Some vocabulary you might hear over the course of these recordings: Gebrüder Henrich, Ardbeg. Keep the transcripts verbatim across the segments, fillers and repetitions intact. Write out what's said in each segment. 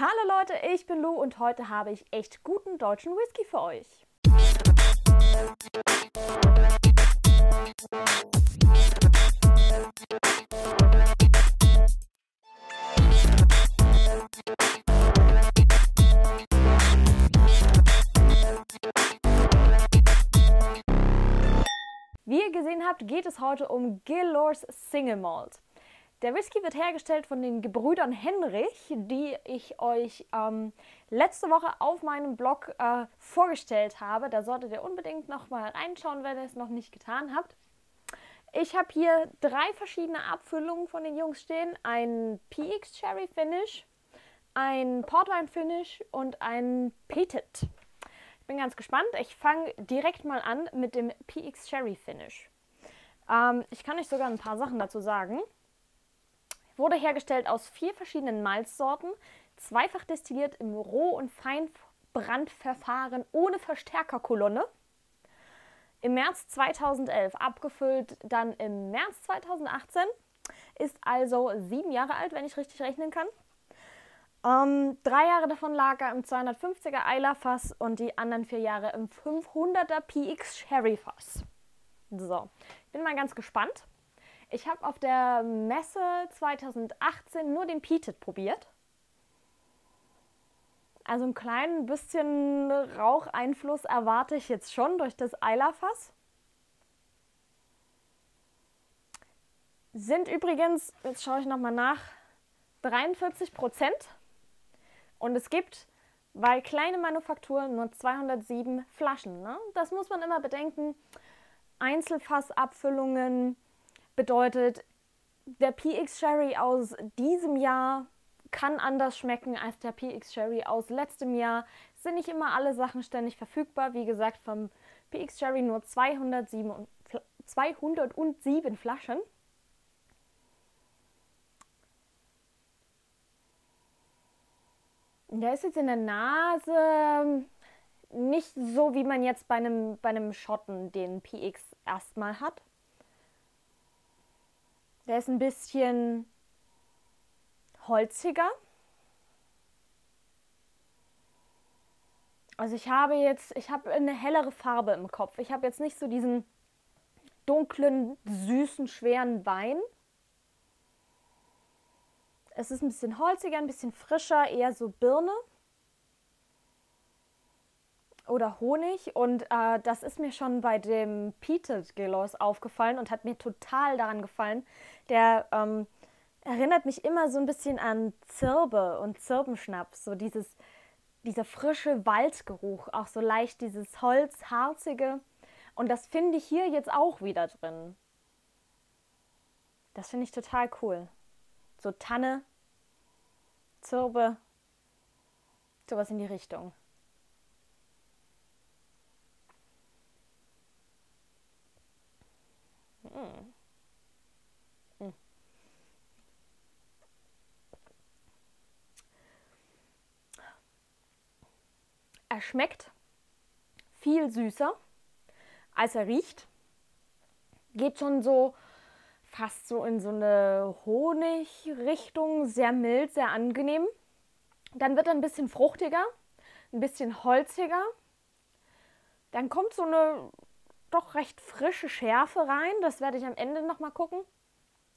Hallo Leute, ich bin Lou und heute habe ich echt guten deutschen Whisky für euch. Wie ihr gesehen habt, geht es heute um Gaylord's Single Malt. Der Whisky wird hergestellt von den Gebrüdern Henrich, die ich euch ähm, letzte Woche auf meinem Blog äh, vorgestellt habe. Da solltet ihr unbedingt nochmal reinschauen, wenn ihr es noch nicht getan habt. Ich habe hier drei verschiedene Abfüllungen von den Jungs stehen. Ein P X Cherry Finish, ein Portwein Finish und ein Petit. Ich bin ganz gespannt. Ich fange direkt mal an mit dem P X Cherry Finish. Ähm, ich kann euch sogar ein paar Sachen dazu sagen. Wurde hergestellt aus vier verschiedenen Malzsorten, zweifach destilliert im Roh- und Feinbrandverfahren ohne Verstärkerkolonne. Im März zweitausendelf abgefüllt, dann im März zweitausendachtzehn, ist also sieben Jahre alt, wenn ich richtig rechnen kann. Ähm, drei Jahre davon lag er im zweihundertfünfziger Eiler-Fass und die anderen vier Jahre im fünfhunderter P X Sherry-Fass. So, ich bin mal ganz gespannt. Ich habe auf der Messe zweitausendachtzehn nur den Petit probiert. Also einen kleinen bisschen Raucheinfluss erwarte ich jetzt schon durch das Eiler-Fass. Sind übrigens, jetzt schaue ich nochmal nach, dreiundvierzig Prozent. Und es gibt bei kleinen Manufakturen nur zweihundertsieben Flaschen. Ne? Das muss man immer bedenken. Einzelfassabfüllungen. Bedeutet, der P X Sherry aus diesem Jahr kann anders schmecken als der P X Sherry aus letztem Jahr. Es sind nicht immer alle Sachen ständig verfügbar. Wie gesagt, vom P X Sherry nur zweihundertsieben Flaschen. Der ist jetzt in der Nase nicht so, wie man jetzt bei einem, bei einem Schotten den P X erstmal hat. Der ist ein bisschen holziger. Also ich habe jetzt, ich habe eine hellere Farbe im Kopf. Ich habe jetzt nicht so diesen dunklen, süßen, schweren Wein. Es ist ein bisschen holziger, ein bisschen frischer, eher so Birne oder Honig. Und äh, das ist mir schon bei dem Petit Gaylord's aufgefallen und hat mir total daran gefallen. Der ähm, erinnert mich immer so ein bisschen an Zirbe und Zirbenschnaps. So dieses, dieser frische Waldgeruch, auch so leicht dieses Holzharzige. Und das finde ich hier jetzt auch wieder drin. Das finde ich total cool. So Tanne, Zirbe, sowas in die Richtung. Er schmeckt viel süßer, als er riecht. Geht schon so fast so in so eine Honigrichtung, sehr mild, sehr angenehm. Dann wird er ein bisschen fruchtiger, ein bisschen holziger. Dann kommt so eine doch recht frische Schärfe rein. Das werde ich am Ende nochmal gucken,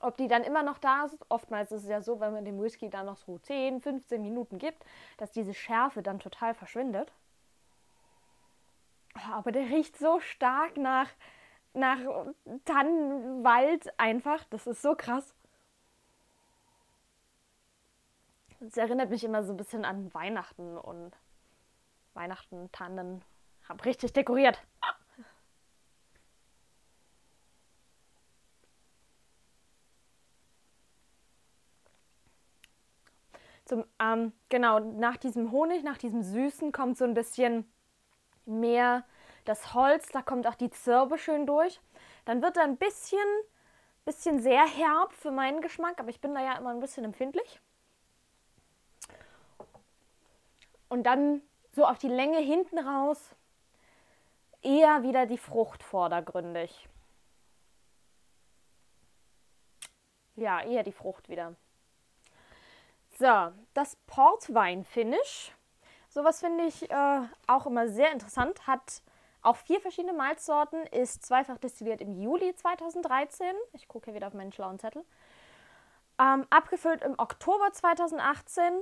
ob die dann immer noch da ist. Oftmals ist es ja so, wenn man dem Whisky dann noch so zehn, fünfzehn Minuten gibt, dass diese Schärfe dann total verschwindet. Aber der riecht so stark nach, nach Tannenwald einfach. Das ist so krass. Das erinnert mich immer so ein bisschen an Weihnachten und Weihnachten, Tannen. Hab richtig dekoriert. Zum, ähm, genau, nach diesem Honig, nach diesem Süßen kommt so ein bisschen mehr das Holz, da kommt auch die Zirbe schön durch. Dann wird er ein bisschen, bisschen sehr herb für meinen Geschmack, aber ich bin da ja immer ein bisschen empfindlich. Und dann so auf die Länge hinten raus eher wieder die Frucht vordergründig. Ja, eher die Frucht wieder. So, das Portwein-Finish. Sowas finde ich äh, auch immer sehr interessant. Hat auch vier verschiedene Malzsorten, ist zweifach destilliert im Juli zweitausenddreizehn. Ich gucke hier wieder auf meinen schlauen Zettel. Ähm, abgefüllt im Oktober zweitausendachtzehn.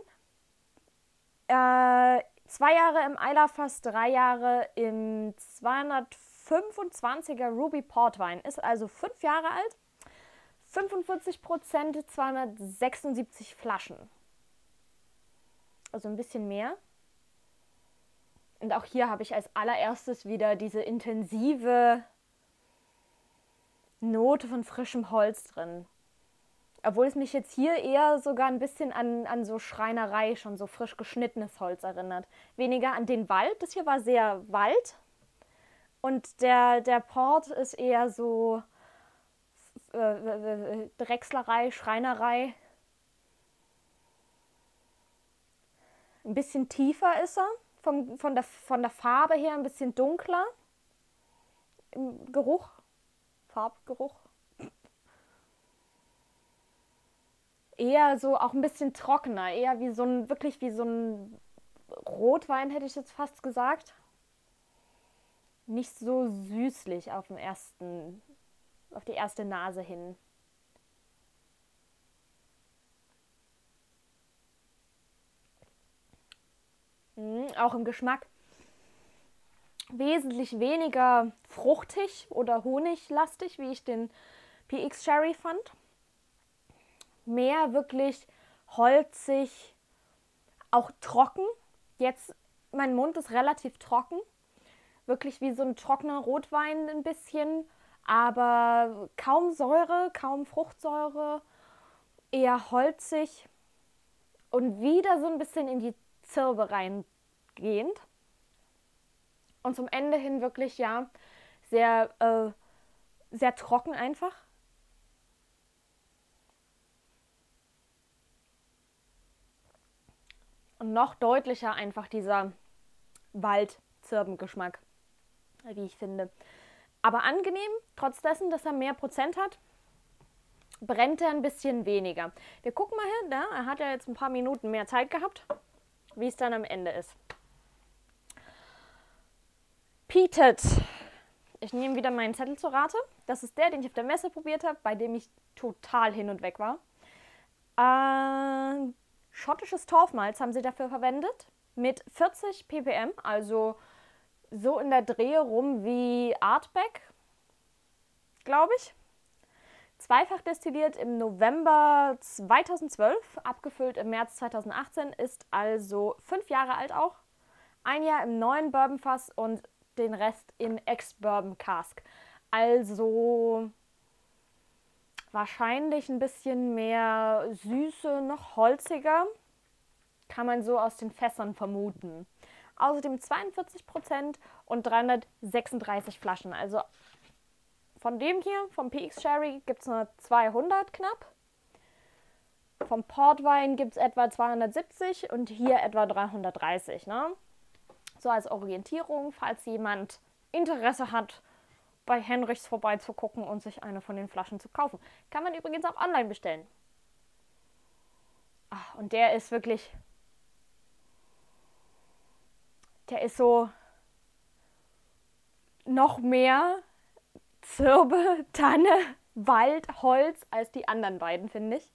Äh, zwei Jahre im Eilerfass, drei Jahre im zweihundertfünfundzwanziger Ruby Portwein. Ist also fünf Jahre alt. fünfundvierzig Prozent, zweihundertsechsundsiebzig Flaschen. Also ein bisschen mehr. Und auch hier habe ich als allererstes wieder diese intensive Note von frischem Holz drin. Obwohl es mich jetzt hier eher sogar ein bisschen an, an so Schreinerei, schon so frisch geschnittenes Holz erinnert. Weniger an den Wald, das hier war sehr Wald. Und der, der Port ist eher so äh, Drechslerei, Schreinerei. Ein bisschen tiefer ist er, vom, von, der, von der Farbe her ein bisschen dunkler. Im Geruch, Farbgeruch. Eher so auch ein bisschen trockener, eher wie so ein, wirklich wie so ein Rotwein, hätte ich jetzt fast gesagt. Nicht so süßlich auf den ersten, auf die erste Nase hin. Mhm, auch im Geschmack wesentlich weniger fruchtig oder honiglastig, wie ich den P X Sherry fand. Mehr wirklich holzig, auch trocken. Jetzt, mein Mund ist relativ trocken. Wirklich wie so ein trockener Rotwein ein bisschen. Aber kaum Säure, kaum Fruchtsäure. Eher holzig. Und wieder so ein bisschen in die Zirbe reingehend. Und zum Ende hin wirklich, ja, sehr, äh, sehr trocken einfach. Und noch deutlicher einfach dieser Waldzirbengeschmack, wie ich finde. Aber angenehm, trotz dessen, dass er mehr Prozent hat, brennt er ein bisschen weniger. Wir gucken mal hin, da, er hat ja jetzt ein paar Minuten mehr Zeit gehabt, wie es dann am Ende ist. Peated. Ich nehme wieder meinen Zettel zur Rate. Das ist der, den ich auf der Messe probiert habe, bei dem ich total hin und weg war. Ähm... Schottisches Torfmalz haben sie dafür verwendet, mit vierzig ppm, also so in der Dreh rum wie Ardbeg, glaube ich. Zweifach destilliert im November zweitausendzwölf, abgefüllt im März zweitausendachtzehn, ist also fünf Jahre alt auch. Ein Jahr im neuen Bourbonfass und den Rest in Ex-Bourbon-Cask. Also wahrscheinlich ein bisschen mehr Süße, noch holziger, kann man so aus den Fässern vermuten. Außerdem zweiundvierzig Prozent und dreihundertsechsunddreißig Flaschen. Also von dem hier, vom P X Sherry, gibt es nur zweihundert knapp. Vom Portwein gibt es etwa zweihundertsiebzig und hier etwa dreihundertdreißig. Ne? So als Orientierung, falls jemand Interesse hat, bei Henrichs vorbeizugucken und sich eine von den Flaschen zu kaufen. Kann man übrigens auch online bestellen. Ach, und der ist wirklich, der ist so noch mehr Zirbe, Tanne, Wald, Holz als die anderen beiden, finde ich.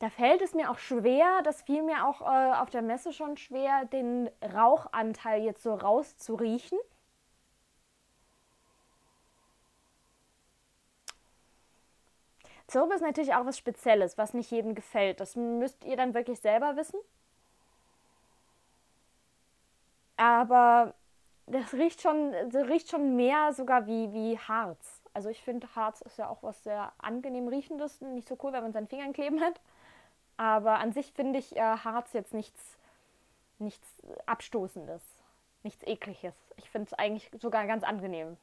Da fällt es mir auch schwer, das fiel mir auch äh, auf der Messe schon schwer, den Rauchanteil jetzt so rauszuriechen. Zirbe ist natürlich auch was Spezielles, was nicht jedem gefällt. Das müsst ihr dann wirklich selber wissen. Aber das riecht schon, das riecht schon mehr sogar wie, wie Harz. Also ich finde, Harz ist ja auch was sehr angenehm Riechendes. Nicht so cool, wenn man seinen Fingern kleben hat. Aber an sich finde ich äh, Harz jetzt nichts, nichts Abstoßendes, nichts Ekliges. Ich finde es eigentlich sogar ganz angenehm.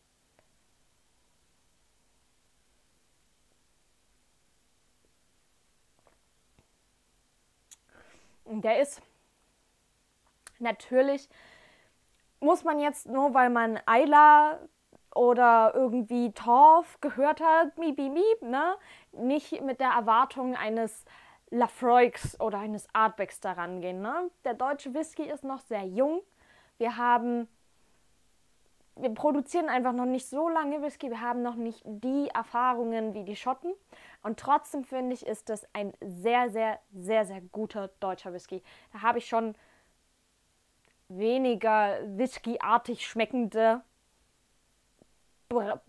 Der ist natürlich, muss man jetzt nur, weil man Eiler oder irgendwie Torf gehört hat, miep, miep, ne? Nicht mit der Erwartung eines Laphroaigs oder eines Ardbegs daran gehen. Ne? Der deutsche Whisky ist noch sehr jung. Wir haben, wir produzieren einfach noch nicht so lange Whisky. Wir haben noch nicht die Erfahrungen wie die Schotten. Und trotzdem finde ich, ist das ein sehr, sehr, sehr, sehr guter deutscher Whisky. Da habe ich schon weniger whiskyartig schmeckende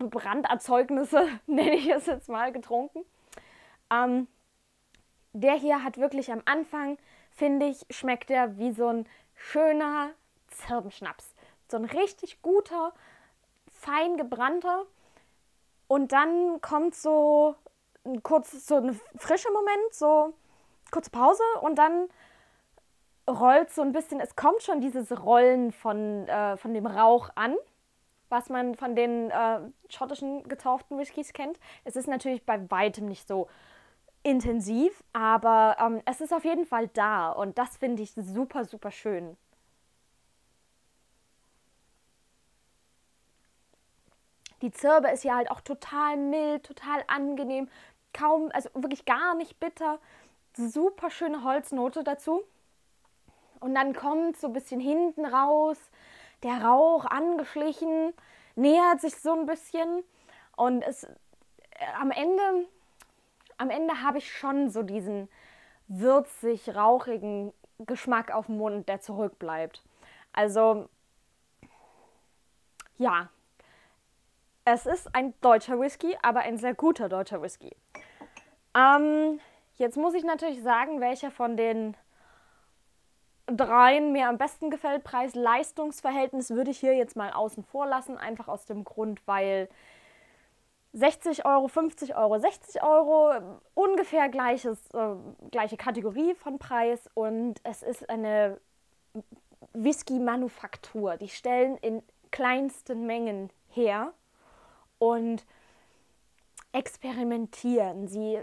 Branderzeugnisse, nenne ich es jetzt mal, getrunken. Ähm, der hier hat wirklich am Anfang, finde ich, schmeckt er wie so ein schöner Zirbenschnaps. So ein richtig guter, fein gebrannter. Und dann kommt so ein kurz, so ein frischer Moment, so kurze Pause und dann rollt so ein bisschen, es kommt schon dieses Rollen von, äh, von dem Rauch an, was man von den äh, schottischen getauften Whiskys kennt. Es ist natürlich bei weitem nicht so intensiv, aber ähm, es ist auf jeden Fall da und das finde ich super, super schön. Die Zirbe ist ja halt auch total mild, total angenehm, kaum, also wirklich gar nicht bitter, super schöne Holznote dazu. Und dann kommt so ein bisschen hinten raus, der Rauch angeschlichen, nähert sich so ein bisschen und es, äh, am Ende, am Ende habe ich schon so diesen würzig, rauchigen Geschmack auf dem Mund, der zurückbleibt. Also, ja, es ist ein deutscher Whisky, aber ein sehr guter deutscher Whisky. Ähm, jetzt muss ich natürlich sagen, welcher von den dreien mir am besten gefällt. Preis-Leistungs-Verhältnis würde ich hier jetzt mal außen vor lassen, einfach aus dem Grund, weil sechzig Euro, fünfzig Euro, sechzig Euro, ungefähr gleiches, äh, gleiche Kategorie von Preis und es ist eine Whisky-Manufaktur. Die stellen in kleinsten Mengen her und experimentieren. Sie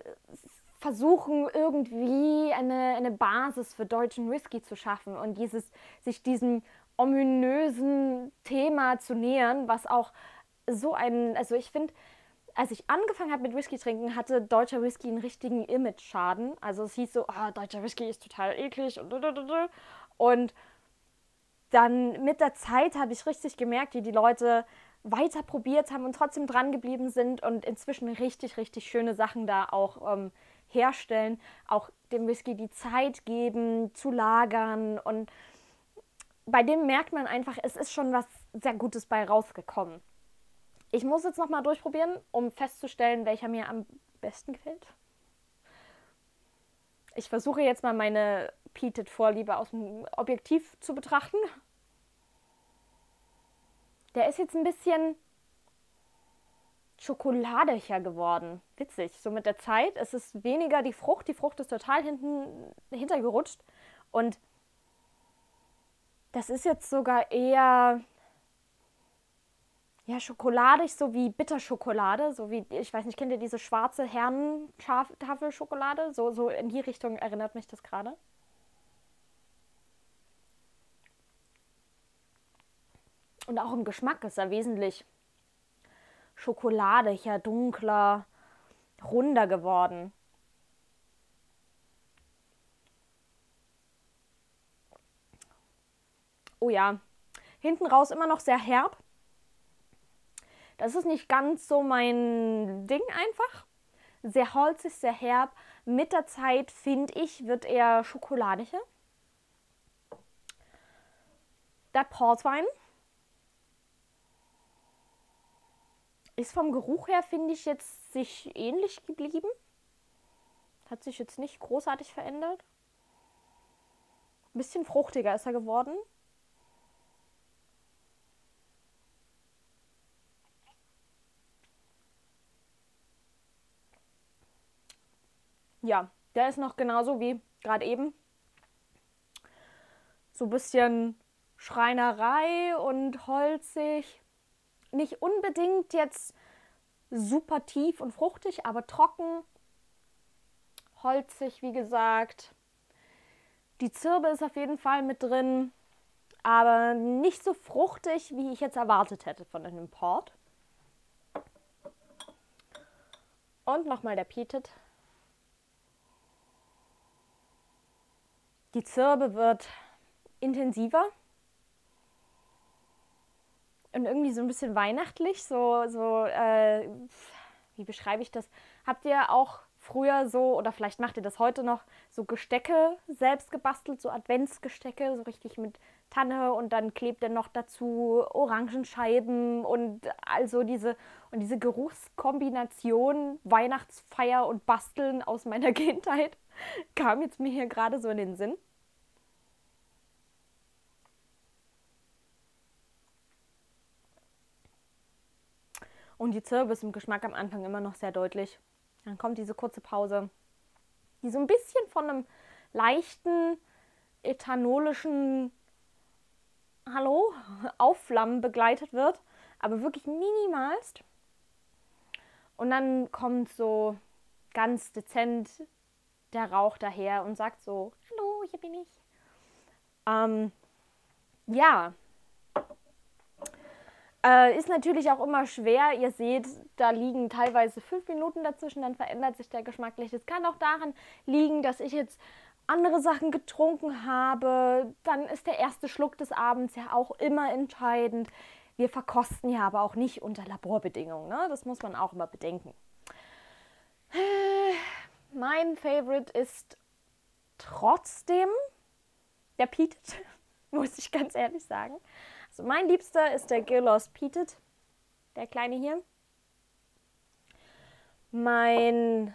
versuchen irgendwie eine, eine Basis für deutschen Whisky zu schaffen und dieses, sich diesem ominösen Thema zu nähern, was auch so ein, also ich finde, als ich angefangen habe mit Whisky trinken, hatte deutscher Whisky einen richtigen Image-Schaden. Also es hieß so, ah, deutscher Whisky ist total eklig und und dann mit der Zeit habe ich richtig gemerkt, wie die Leute weiter probiert haben und trotzdem dran geblieben sind und inzwischen richtig, richtig schöne Sachen da auch ähm, herstellen, auch dem Whisky die Zeit geben, zu lagern und bei dem merkt man einfach, es ist schon was sehr Gutes bei rausgekommen. Ich muss jetzt nochmal durchprobieren, um festzustellen, welcher mir am besten gefällt. Ich versuche jetzt mal meine Peated-Vorliebe aus dem Objektiv zu betrachten. Der ist jetzt ein bisschen schokoladiger geworden. Witzig, so mit der Zeit. Es ist weniger die Frucht. Die Frucht ist total hinten, hintergerutscht. Und das ist jetzt sogar eher ja, schokoladig, so wie Bitterschokolade. So wie, ich weiß nicht, kennt ihr diese schwarze Herrentafelschokolade? So, so in die Richtung erinnert mich das gerade. Und auch im Geschmack ist er wesentlich schokoladiger, dunkler, runder geworden. Oh ja, hinten raus immer noch sehr herb. Das ist nicht ganz so mein Ding einfach. Sehr holzig, sehr herb. Mit der Zeit, finde ich, wird er schokoladiger. Der Portwein ist vom Geruch her, finde ich, jetzt sich ähnlich geblieben. Hat sich jetzt nicht großartig verändert. Ein bisschen fruchtiger ist er geworden. Ja, der ist noch genauso wie gerade eben. So ein bisschen Schreinerei und holzig. Nicht unbedingt jetzt super tief und fruchtig, aber trocken, holzig, wie gesagt. Die Zirbe ist auf jeden Fall mit drin, aber nicht so fruchtig, wie ich jetzt erwartet hätte von einem Port. Und nochmal der Pietet. Die Zirbe wird intensiver und irgendwie so ein bisschen weihnachtlich. So, so äh, wie beschreibe ich das? Habt ihr auch früher so, oder vielleicht macht ihr das heute noch, so Gestecke selbst gebastelt, so Adventsgestecke, so richtig mit Tanne und dann klebt dann noch dazu Orangenscheiben und also diese, und diese Geruchskombination Weihnachtsfeier und Basteln aus meiner Kindheit kam jetzt mir hier gerade so in den Sinn. Und die Zirbe ist im Geschmack am Anfang immer noch sehr deutlich. Dann kommt diese kurze Pause, die so ein bisschen von einem leichten, ethanolischen Hallo, Aufflammen begleitet wird, aber wirklich minimalst. Und dann kommt so ganz dezent der Rauch daher und sagt so, hallo, hier bin ich. Ähm, ja, äh, ist natürlich auch immer schwer. Ihr seht, da liegen teilweise fünf Minuten dazwischen, dann verändert sich der Geschmack nicht. Es kann auch daran liegen, dass ich jetzt andere Sachen getrunken habe, dann ist der erste Schluck des Abends ja auch immer entscheidend. Wir verkosten ja aber auch nicht unter Laborbedingungen, ne? Das muss man auch immer bedenken. Mein Favorite ist trotzdem der Pietet, muss ich ganz ehrlich sagen. Also mein Liebster ist der Gelos Pietet, der kleine hier. Mein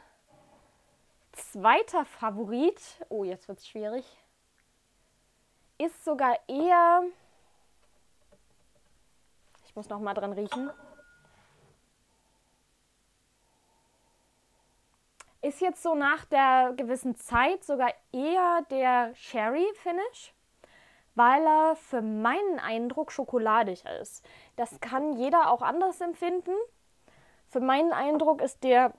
zweiter Favorit, oh jetzt wird es schwierig, ist sogar eher, ich muss noch mal dran riechen, ist jetzt so nach der gewissen Zeit sogar eher der Sherry Finish, weil er für meinen Eindruck schokoladig ist. Das kann jeder auch anders empfinden. Für meinen Eindruck ist der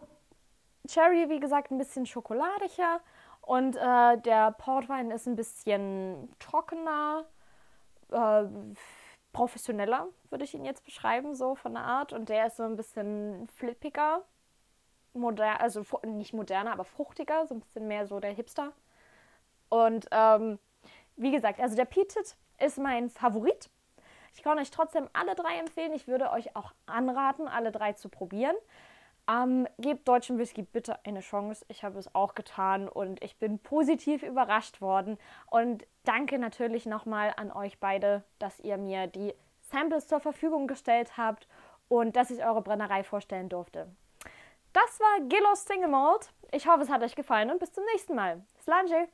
Cherry, wie gesagt, ein bisschen schokoladiger und äh, der Portwein ist ein bisschen trockener, äh, professioneller, würde ich ihn jetzt beschreiben, so von der Art. Und der ist so ein bisschen flippiger, moder also nicht moderner, aber fruchtiger, so ein bisschen mehr so der Hipster. Und ähm, wie gesagt, also der Pietet ist mein Favorit. Ich kann euch trotzdem alle drei empfehlen. Ich würde euch auch anraten, alle drei zu probieren. Ähm, gebt deutschem Whisky bitte eine Chance. Ich habe es auch getan und ich bin positiv überrascht worden. Und danke natürlich nochmal an euch beide, dass ihr mir die Samples zur Verfügung gestellt habt und dass ich eure Brennerei vorstellen durfte. Das war Gelos Single Malt. Ich hoffe, es hat euch gefallen und bis zum nächsten Mal. Sláinte!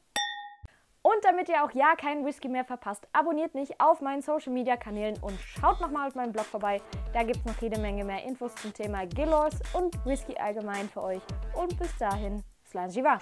Und damit ihr auch ja keinen Whisky mehr verpasst, abonniert mich auf meinen Social Media Kanälen und schaut nochmal auf meinem Blog vorbei. Da gibt es noch jede Menge mehr Infos zum Thema Gelos und Whisky allgemein für euch. Und bis dahin, Sláinte!